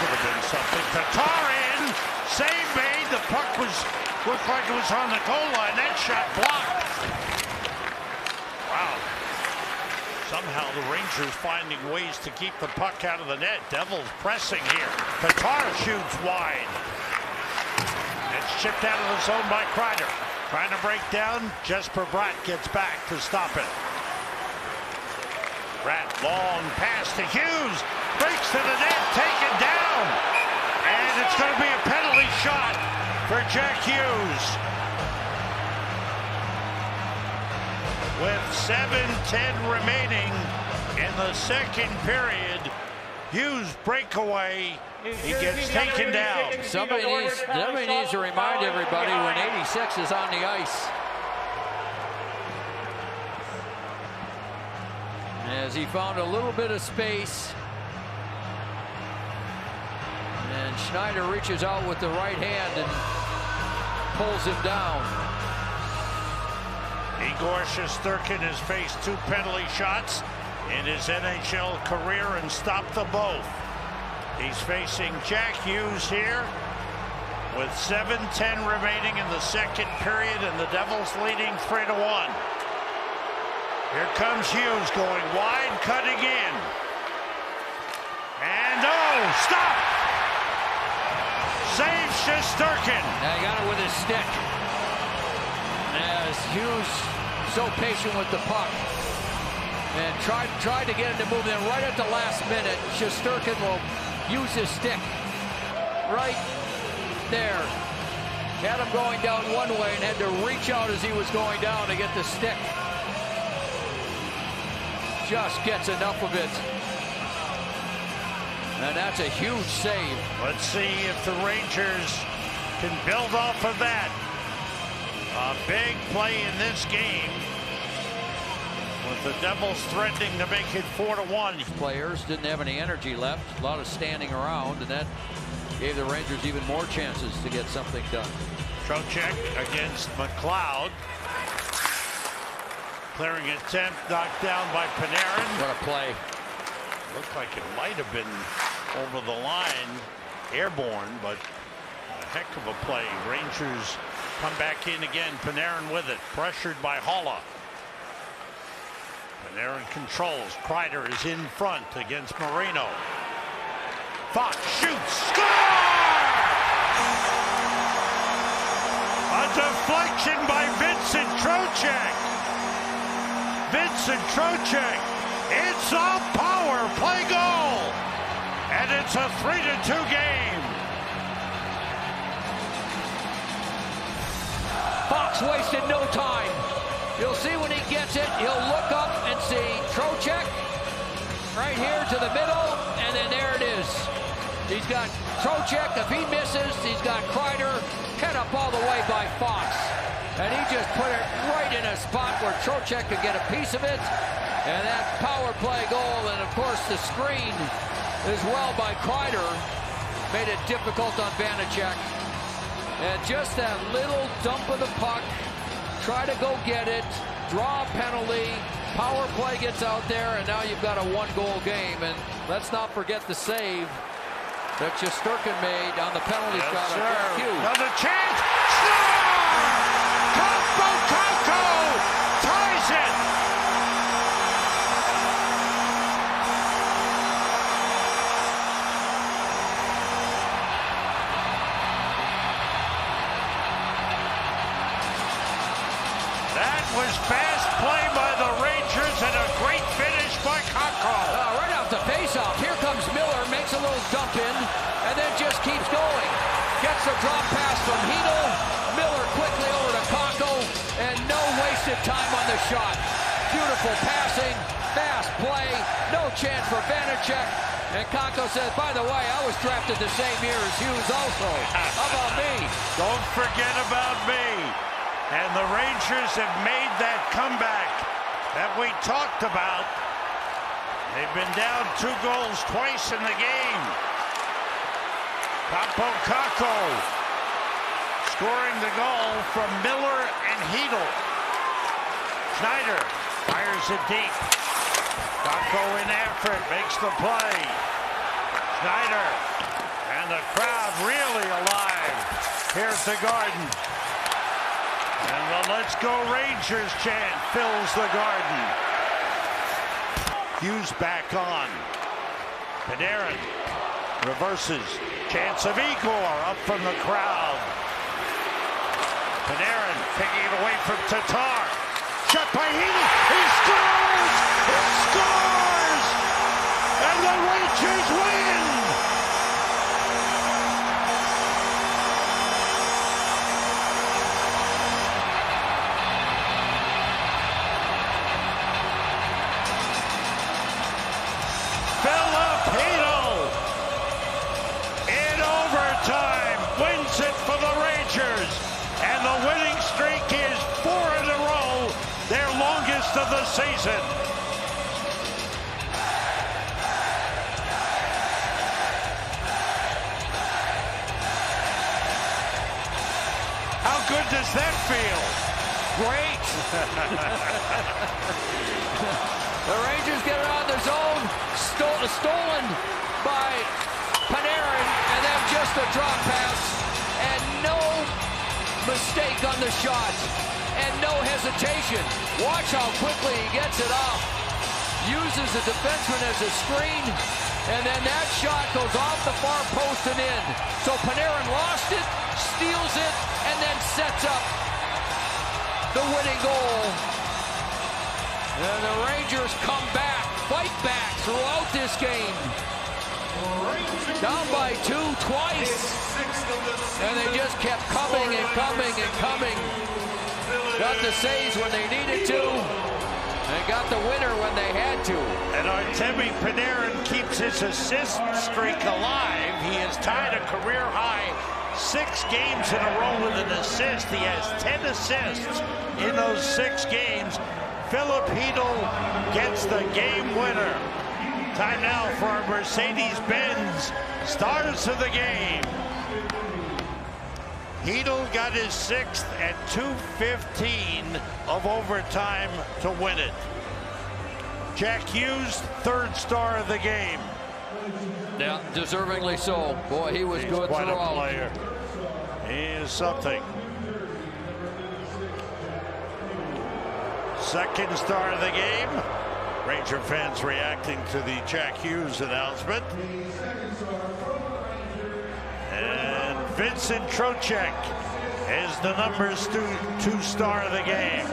could have been something. Tatar in, save made. The puck was, looked like it was on the goal line. That shot blocked. Wow. Somehow the Rangers finding ways to keep the puck out of the net. Devils pressing here. Tatar shoots wide. It's chipped out of the zone by Kreider. Trying to break down. Jesper Bratt gets back to stop it. Bratt, long pass to Hughes, breaks to the net, taken down, and it's going to be a penalty shot for Jack Hughes. With 7:10 remaining in the second period, Hughes breakaway, he gets taken down. Somebody needs to remind everybody when 86 is on the ice. As he found a little bit of space, and Schneider reaches out with the right hand and pulls him down. Igor Shesterkin has faced two penalty shots in his NHL career and stopped them both. He's facing Jack Hughes here with 7:10 remaining in the second period, and the Devils leading 3-1. Here comes Hughes going wide, cutting in. And oh, stop! Saves Shesterkin. Now he got it with his stick. As Hughes so patient with the puck and tried to get it to move in right at the last minute. Shesterkin will use his stick right there. Had him going down one way and had to reach out as he was going down to get the stick. Just gets enough of it, and that's a huge save. Let's see if the Rangers can build off of that. A big play in this game, with the Devils threatening to make it 4-1. Players didn't have any energy left, a lot of standing around, and that gave the Rangers even more chances to get something done. Trocheck against McLeod. Clearing attempt, knocked down by Panarin. What a play. Looked like it might have been over the line, airborne, but a heck of a play. Rangers come back in again. Panarin with it, pressured by Holla. Panarin controls. Kreider is in front against Marino. Fox shoots, score! A deflection by Vincent Trocheck. Vincent Trocheck, it's a power play goal, and it's a 3-2 game. Fox wasted no time. You'll see when he gets it, he'll look up and see Trocheck right here to the middle, and then there it is. He's got Trocheck. If he misses, he's got Kreider head up all the way by Fox. And he just put it right in a spot where Trocheck could get a piece of it. And that power play goal, and of course the screen as well by Kreider, made it difficult on Vanecek. And just that little dump of the puck, try to go get it, draw a penalty, power play gets out there, and now you've got a one-goal game. And let's not forget the save that Shesterkin made on the penalty shot. Yes, another chance! Kaapo Kakko ties it! That was fast play by the Rangers and a great finish by Kakko. Right off the faceoff, here comes Miller, makes a little dump in, and then just keeps going. Gets the drop pass from Heedle. Miller quickly over to Kakko, and no wasted time on the shot. Beautiful passing, fast play, no chance for Vanecek. And Kakko says, by the way, I was drafted the same year as Hughes also. How about me? Don't forget about me. And the Rangers have made that comeback that we talked about. They've been down 2 goals twice in the game. Kaapo Kakko scoring the goal from Miller and Heedle. Schneider fires it deep. Kakko in after it, makes the play. Schneider And the crowd really alive. Here's the Garden. And the Let's Go Rangers chant fills the Garden. Hughes back on. Panarin reverses. Chance of Igor up from the crowd. Panarin picking it away from Tatar. Shot by Heedle. He scores! He scores! And the Rangers win! Filip Chytil in overtime wins it for the Rangers, and the winning streak is 4 in a row, their longest of the season. How good does that feel? Great. The Rangers get it on their zone, stolen by Panarin, and then just a drop pass, and no mistake on the shot, and no hesitation. Watch how quickly he gets it off. Uses the defenseman as a screen, and then that shot goes off the far post and in. So Panarin lost it, steals it, and then sets up the winning goal. And the Rangers come back, fight back throughout this game. Down by 2 twice. And they just kept coming and coming and coming. Got the saves when they needed to. And got the winner when they had to. And Artemi Panarin keeps his assist streak alive. He has tied a career high 6 games in a row with an assist. He has 10 assists in those 6 games. Filip Chytil gets the game winner. Time now for our Mercedes-Benz stars of the game. Heedle got his 6th at 2:15 of overtime to win it. Jack Hughes, 3rd star of the game. Yeah, deservingly so. Boy, he was good throughout. He's quite a player. He is something. 2nd star of the game. Ranger fans reacting to the Jack Hughes announcement. And Vincent Trocheck is the number 2 star of the game.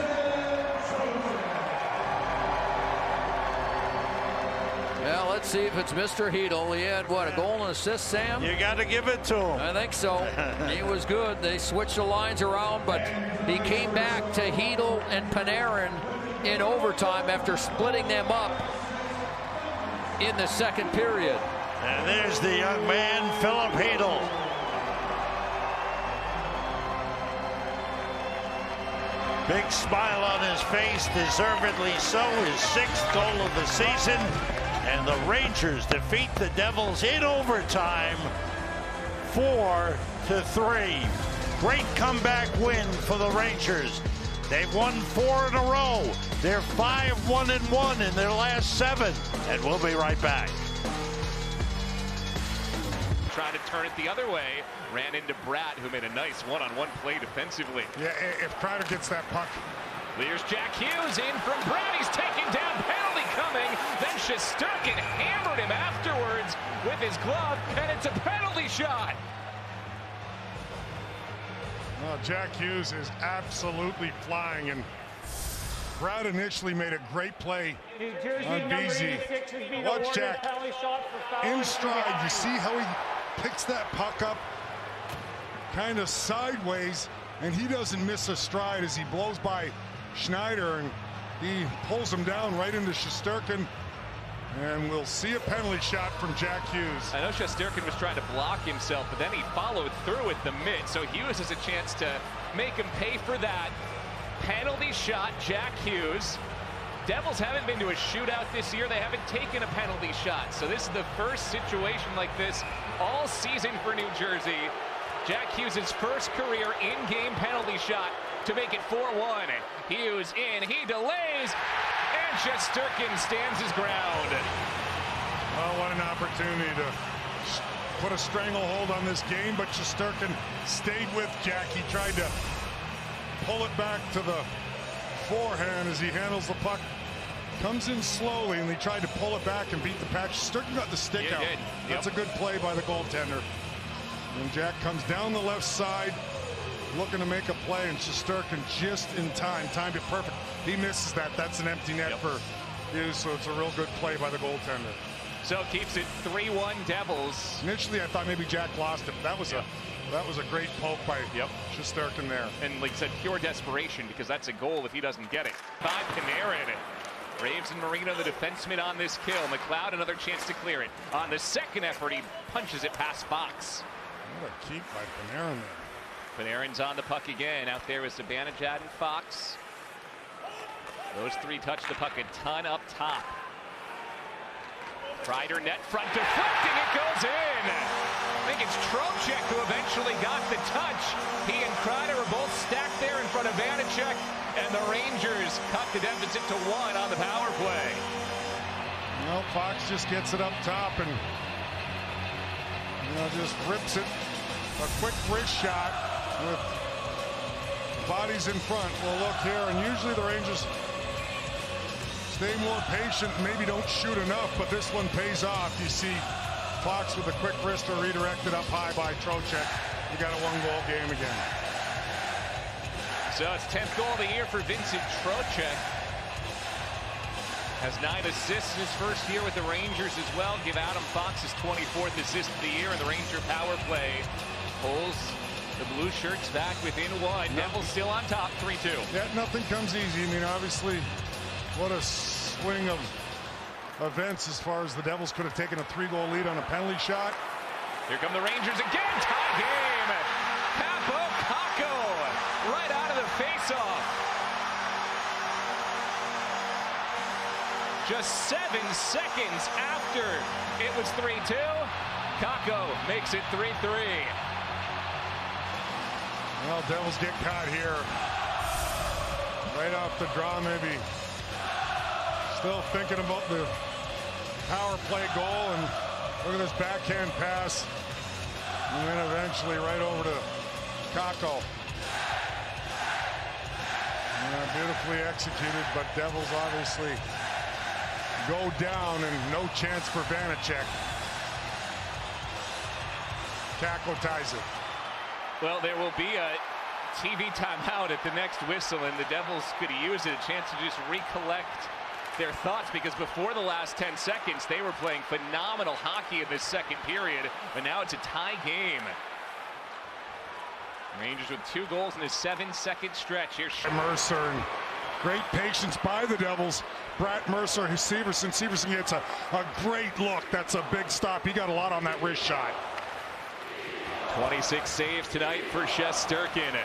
Well, let's see if it's Mr. Heedle. He had, what, a goal and assist, Sam? You got to give it to him. I think so. He was good. They switched the lines around, but he came back to Heedle and Panarin in overtime after splitting them up in the 2nd period. And there's the young man, Filip Chytil. Big smile on his face, deservedly so, his 6th goal of the season. And the Rangers defeat the Devils in overtime, 4-3. Great comeback win for the Rangers. They've won 4 in a row. They're 5-1-1 in their last 7. And we'll be right back. Try to turn it the other way. Ran into Bratt, who made a nice one-on-one play defensively. Yeah, if Kreider gets that puck. There's Jack Hughes in from Bratt. He's taken down, penalty coming. Then Shesterkin hammered him afterwards with his glove, and it's a penalty shot. Well, Jack Hughes is absolutely flying, and Bratt initially made a great play on BZ. Watch Jack in stride. You see how he picks that puck up kind of sideways, and he doesn't miss a stride as he blows by Schneider, and he pulls him down right into Shesterkin, and we'll see a penalty shot from Jack Hughes. I know Shesterkin was trying to block himself, but then he followed through at the mid, so Hughes has a chance to make him pay for that. Penalty shot, Jack Hughes. Devils haven't been to a shootout this year. They haven't taken a penalty shot, so this is the first situation like this all season for New Jersey. Jack Hughes' 1st career in-game penalty shot to make it 4-1. Hughes in, he delays, and Shesterkin stands his ground. Well, what an opportunity to put a stranglehold on this game, but Shesterkin stayed with Jack. He tried to pull it back to the forehand as he handles the puck. Comes in slowly, and they tried to pull it back and beat the patch. Shesterkin got the stick out. Yep. That's a good play by the goaltender. And Jack comes down the left side, looking to make a play, and Shesterkin just in time, timed it perfect. He misses that. That's an empty net for Hughes, so it's a real good play by the goaltender. So keeps it 3-1 Devils. Initially, I thought maybe Jack lost it. That was a great poke by Shesterkin there. And like I said, pure desperation, because that's a goal if he doesn't get it. By Panarin. Raves and Marino, the defenseman, on this kill. McLeod, another chance to clear it. On the second effort, he punches it past Fox. What a keep by Panarin there. Panarin's on the puck again. Out there with Zibanejad and Fox. Those three touch the puck a ton up top. Kreider net front, deflecting, it goes in. I think it's Trocheck who eventually got the touch. He and Kreider are both stacked there in front of Vanecek, and the Rangers cut the deficit to 1 on the power play. Well, Fox just gets it up top and just rips it. A quick wrist shot with bodies in front. We'll look here, and usually the Rangers stay more patient, maybe don't shoot enough, but this one pays off. You see Fox with a quick wrister redirected up high by Trocheck. You got a one-goal game again. So it's 10th goal of the year for Vincent Trocheck. Has 9 assists in his first year with the Rangers as well. Give Adam Fox his 24th assist of the year, and the Ranger power play pulls the blue shirts back within 1. Devils still on top, 3-2. Yeah, nothing comes easy. I mean, obviously, what a swing of events as far as the Devils could have taken a 3-goal lead on a penalty shot. Here come the Rangers again. Tie game. Kaapo Kakko right out of the faceoff. Just 7 seconds after it was 3-2, Kakko makes it 3-3. Well, Devils get caught here. Right off the draw, maybe. Still thinking about the power play goal, and look at this backhand pass, and then eventually right over to Kakko. Yeah, beautifully executed, but Devils obviously go down, and no chance for Vanecek. Kakko ties it. Well, there will be a TV timeout at the next whistle, and the Devils could use it, a chance to just recollect their thoughts, because before the last 10 seconds they were playing phenomenal hockey in this second period, but now it's a tie game. Rangers with 2 goals in a 7-second stretch here. Mercer, great patience by the Devils. Bratt, Mercer, Severson. Severson gets a great look. That's a big stop. He got a lot on that wrist shot. 26 saves tonight for Shesterkin.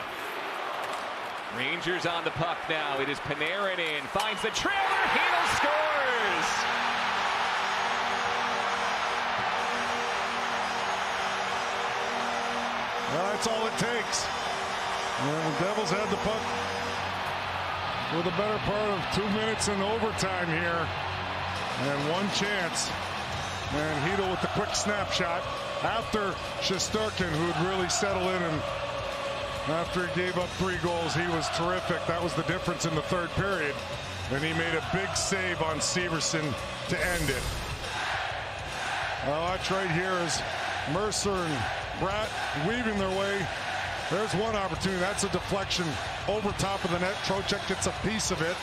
Rangers on the puck now. It is Panarin in. Finds the trailer. Heedle scores! Well, that's all it takes. And the Devils had the puck for the better part of 2 minutes in overtime here. And one chance. And Heedle with the quick snapshot after Shesterkin, who would really settle in and after he gave up 3 goals, he was terrific. That was the difference in the third period. And he made a big save on Severson to end it. Watch right here as Mercer and Bratt weaving their way. There's one opportunity. That's a deflection over top of the net. Trocheck gets a piece of it.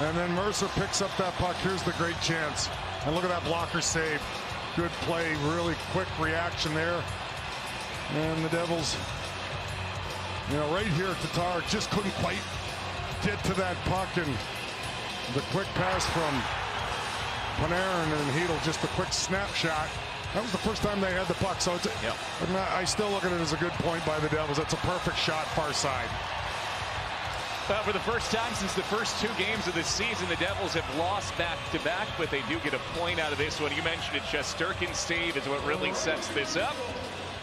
And then Mercer picks up that puck. Here's the great chance. And look at that blocker save. Good play. Really quick reaction there. And the Devils, right here, Tatar just couldn't quite get to that puck, and the quick pass from Panarin and Heedle, just a quick snapshot. That was the first time they had the puck, so it's, I still look at it as a good point by the Devils. That's a perfect shot, far side. But for the first time since the first 2 games of the season, the Devils have lost back-to-back, but they do get a point out of this one. You mentioned it, Shesterkin's save is what really sets this up,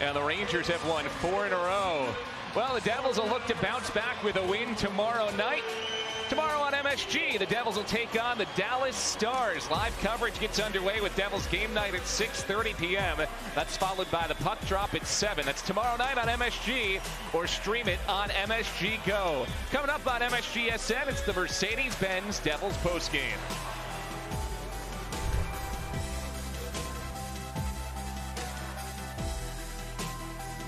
and the Rangers have won 4 in a row. Well, the Devils will look to bounce back with a win tomorrow night. Tomorrow on MSG. The Devils will take on the Dallas Stars. Live coverage gets underway with Devils game night at 6:30 p.m. That's followed by the puck drop at 7. That's tomorrow night on MSG, or stream it on MSG Go. Coming up on MSGSN, it's the Mercedes-Benz Devils postgame.